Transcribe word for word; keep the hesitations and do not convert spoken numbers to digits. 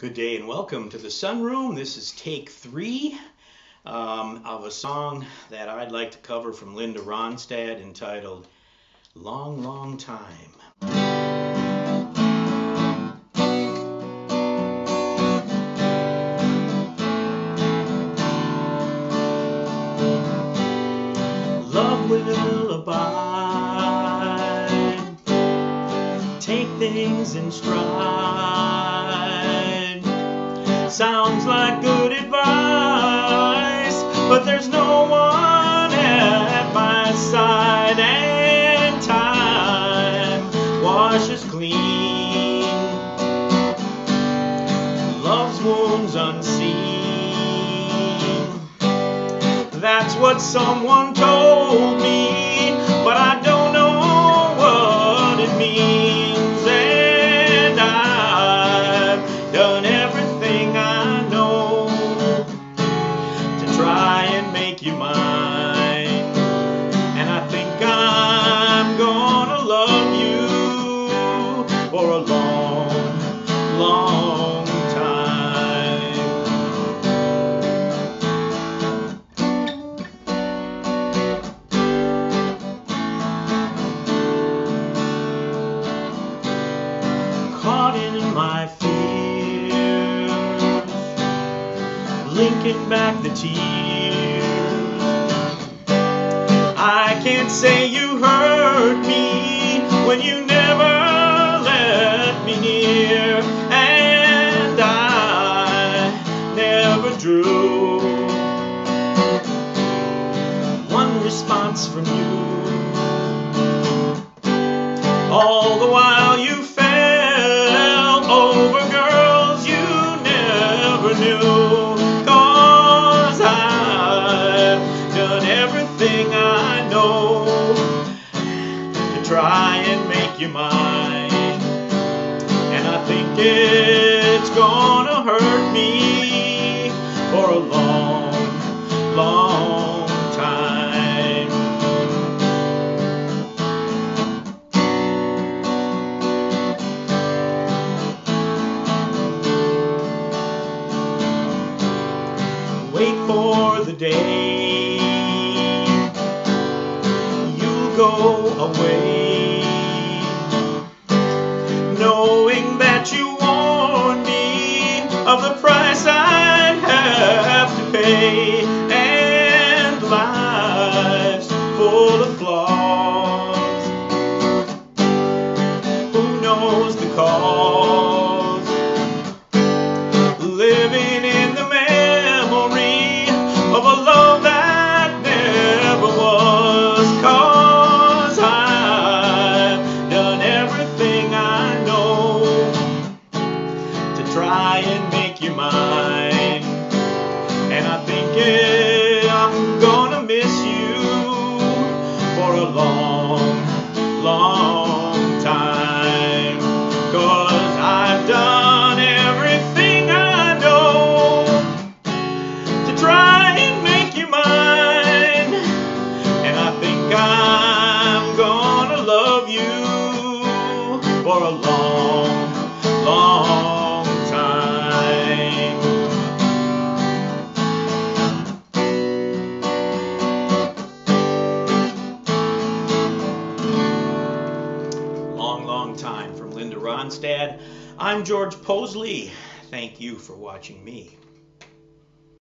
Good day and welcome to The Sunroom. This is take three um, of a song that I'd like to cover from Linda Ronstadt entitled Long, Long Time. Love will abide, take things in stride. Sounds like good advice, but there's no one at my side, and time washes clean love's wounds unseen. That's what someone told me, but I don't know what it means, and I've done everything you mine, and I think I'm gonna love you for a long, long time. Caught in my fears, blinking back the tears. I can't say you hurt me when you never let me near, and I never drew one response from you. All the while you fell over girls you never knew, 'cause I've done everything I try and make you mine, and I think it's gonna hurt me for a long, long time. Wait for the day you go away, knowing that you warned me of the price I'd have to pay, and life's full of flaws. Who knows the cause? Living in the memory of a love that never was, 'cause I've done everything I try and make you mine, and I think yeah, I'm gonna miss you for a long, long time, 'cause I've done everything I know to try and make you mine, and I think I'm gonna love you for a long, long time from Linda Ronstadt. I'm George Possley. Thank you for watching me.